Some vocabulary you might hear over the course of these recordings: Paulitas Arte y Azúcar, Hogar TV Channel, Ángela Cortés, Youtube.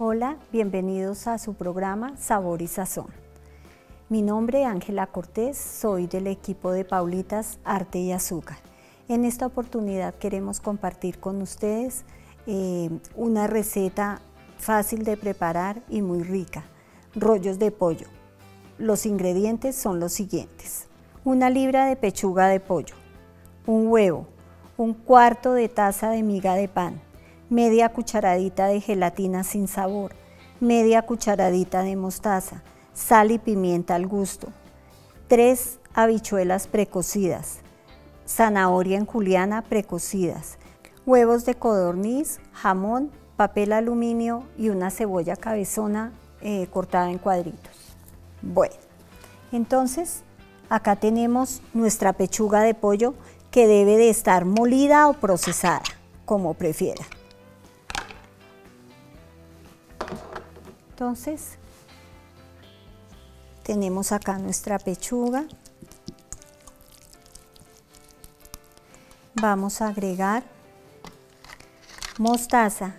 Hola, bienvenidos a su programa Sabor y Sazón. Mi nombre es Ángela Cortés, soy del equipo de Paulitas Arte y Azúcar. En esta oportunidad queremos compartir con ustedes una receta fácil de preparar y muy rica, rollos de pollo. Los ingredientes son los siguientes: una libra de pechuga de pollo, un huevo, un cuarto de taza de miga de pan, media cucharadita de gelatina sin sabor, media cucharadita de mostaza, sal y pimienta al gusto, 3 habichuelas precocidas, zanahoria en juliana precocidas, huevos de codorniz, jamón, papel aluminio y una cebolla cabezona cortada en cuadritos. Bueno, entonces acá tenemos nuestra pechuga de pollo que debe de estar molida o procesada, como prefiera. Entonces, tenemos acá nuestra pechuga. Vamos a agregar mostaza,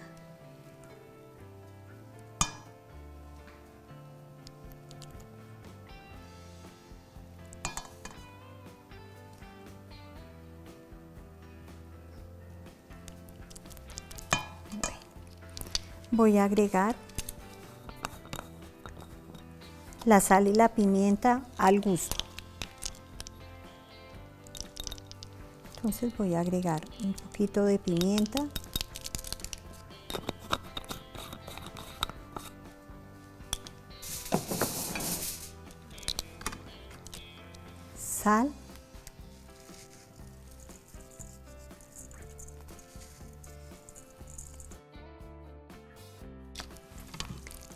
voy a agregar la sal y la pimienta al gusto. Entonces voy a agregar un poquito de pimienta. Sal.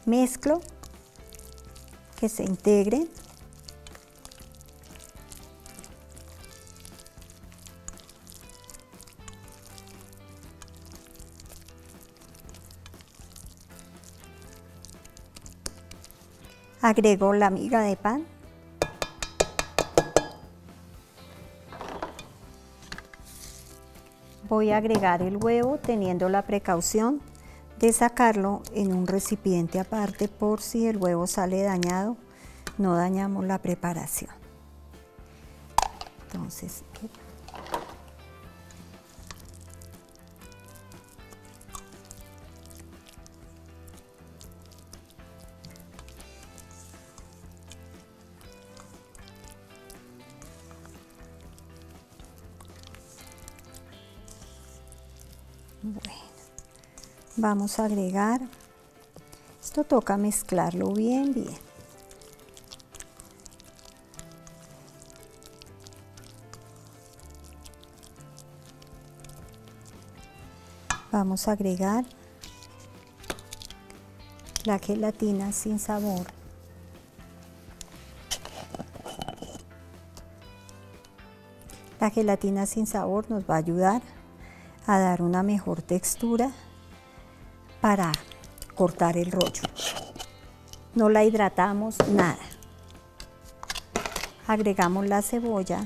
Mezclo, que se integre. Agrego la miga de pan. Voy a agregar el huevo, teniendo la precaución de sacarlo en un recipiente aparte, por si el huevo sale dañado, no dañamos la preparación. Entonces, bueno. Vamos a agregar, esto toca mezclarlo bien, bien. Vamos a agregar la gelatina sin sabor. La gelatina sin sabor nos va a ayudar a dar una mejor textura para cortar el rollo. No la hidratamos nada. Agregamos la cebolla,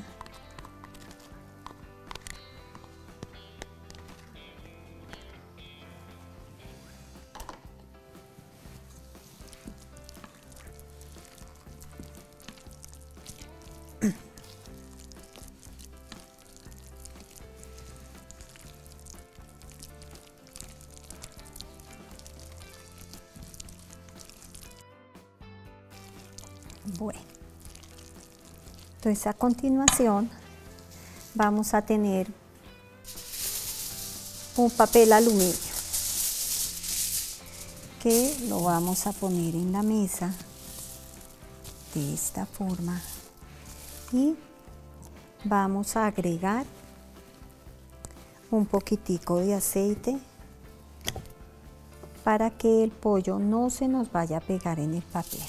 bueno. Entonces, a continuación vamos a tener un papel aluminio que lo vamos a poner en la mesa de esta forma y vamos a agregar un poquitico de aceite para que el pollo no se nos vaya a pegar en el papel.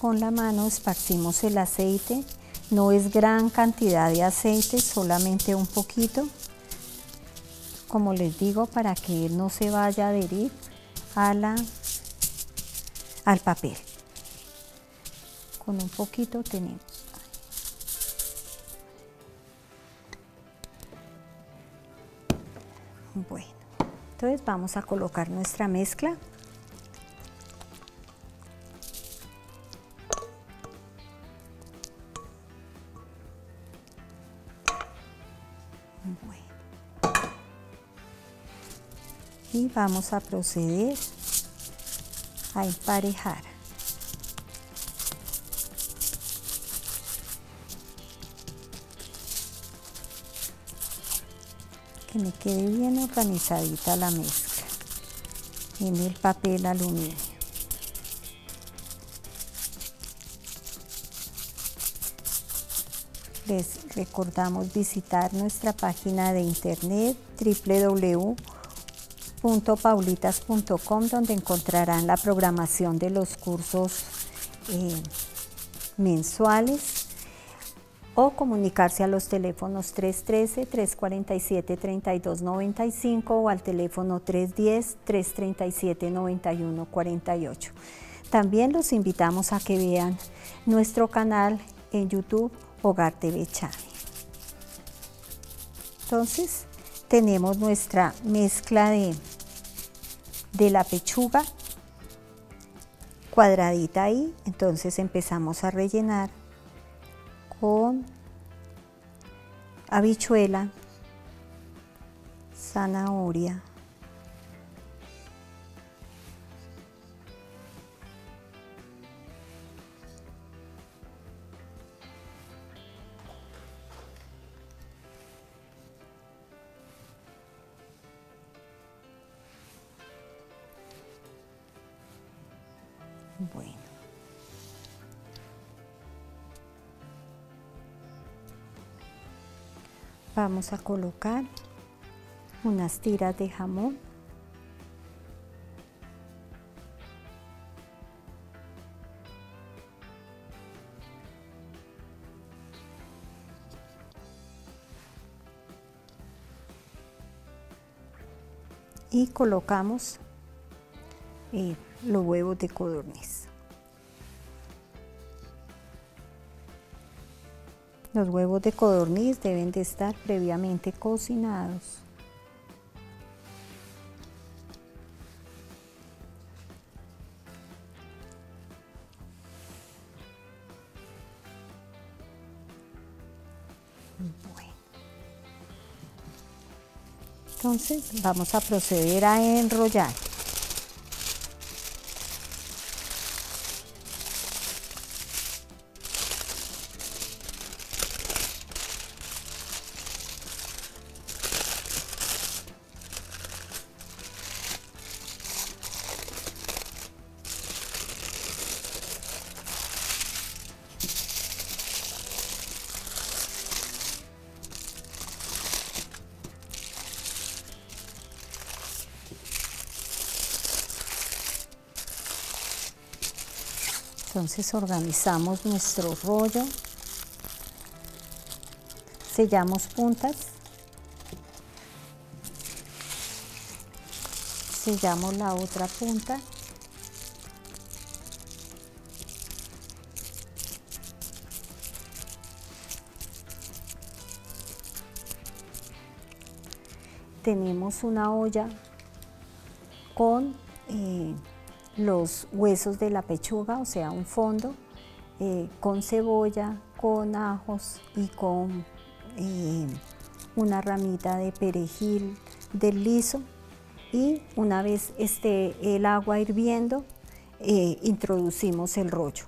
Con la mano esparcimos el aceite, no es gran cantidad de aceite, solamente un poquito, como les digo, para que no se vaya a adherir a al papel. Con un poquito tenemos. Bueno, Entonces vamos a colocar nuestra mezcla. Bueno. Y vamos a proceder a emparejar. Que me quede bien organizadita la mezcla en el papel aluminio. Les recordamos visitar nuestra página de internet www.paulitas.com, donde encontrarán la programación de los cursos mensuales, o comunicarse a los teléfonos 313-347-3295 o al teléfono 310-337-9148. También los invitamos a que vean nuestro canal en YouTube, Hogar TV Channel. Entonces, tenemos nuestra mezcla de la pechuga cuadradita ahí, entonces empezamos a rellenar con habichuela, zanahoria, bueno. Vamos a colocar unas tiras de jamón. Y colocamos los huevos de codorniz. Los huevos de codorniz deben de estar previamente cocinados. Bueno. Entonces vamos a proceder a enrollar. Entonces organizamos nuestro rollo, sellamos puntas, sellamos la otra punta . Tenemos una olla con los huesos de la pechuga, o sea, un fondo con cebolla, con ajos y con una ramita de perejil del liso, y una vez esté el agua hirviendo introducimos el rollo.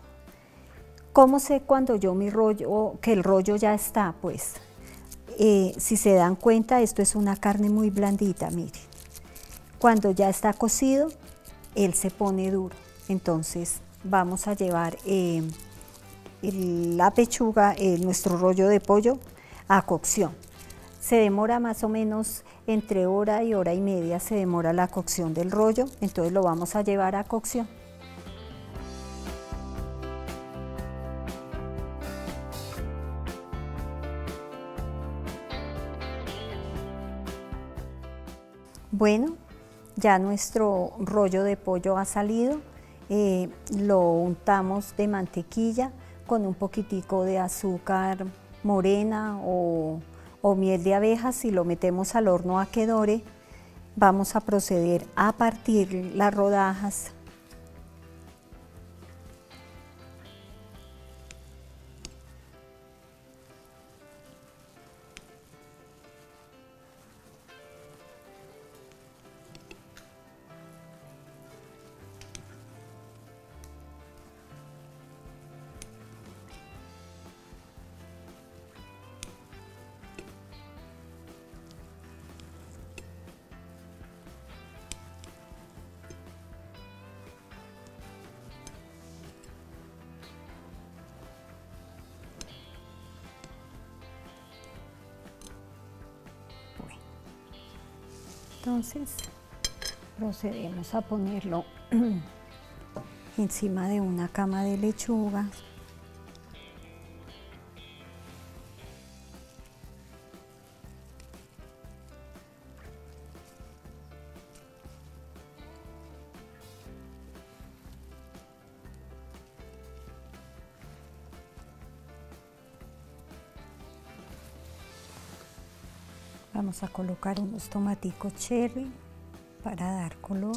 ¿Cómo sé cuando yo mi rollo, que el rollo ya está? Pues si se dan cuenta, esto es una carne muy blandita, miren, cuando ya está cocido él se pone duro. Entonces vamos a llevar la pechuga, nuestro rollo de pollo, a cocción. Se demora más o menos entre hora y hora y media, se demora la cocción del rollo, entonces lo vamos a llevar a cocción. Bueno, ya nuestro rollo de pollo ha salido, lo untamos de mantequilla con un poquitico de azúcar morena o miel de abeja, y lo metemos al horno a que dore vamos a proceder a partir las rodajas. Entonces procedemos a ponerlo encima de una cama de lechuga. Vamos a colocar unos tomaticos cherry para dar color.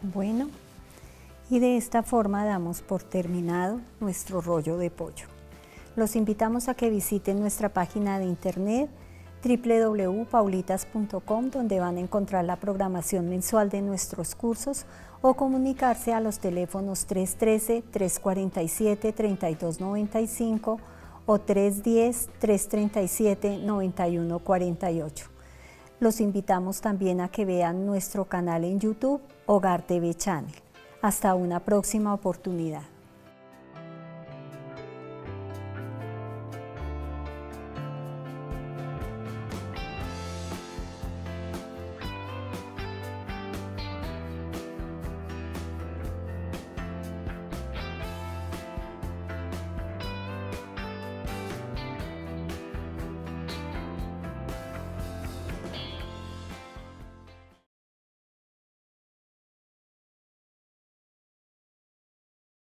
Bueno, y de esta forma damos por terminado nuestro rollo de pollo. Los invitamos a que visiten nuestra página de internet www.paulitas.com, donde van a encontrar la programación mensual de nuestros cursos, o comunicarse a los teléfonos 313-347-3295 o 310-337-9148. Los invitamos también a que vean nuestro canal en YouTube, Hogar TV Channel. Hasta una próxima oportunidad.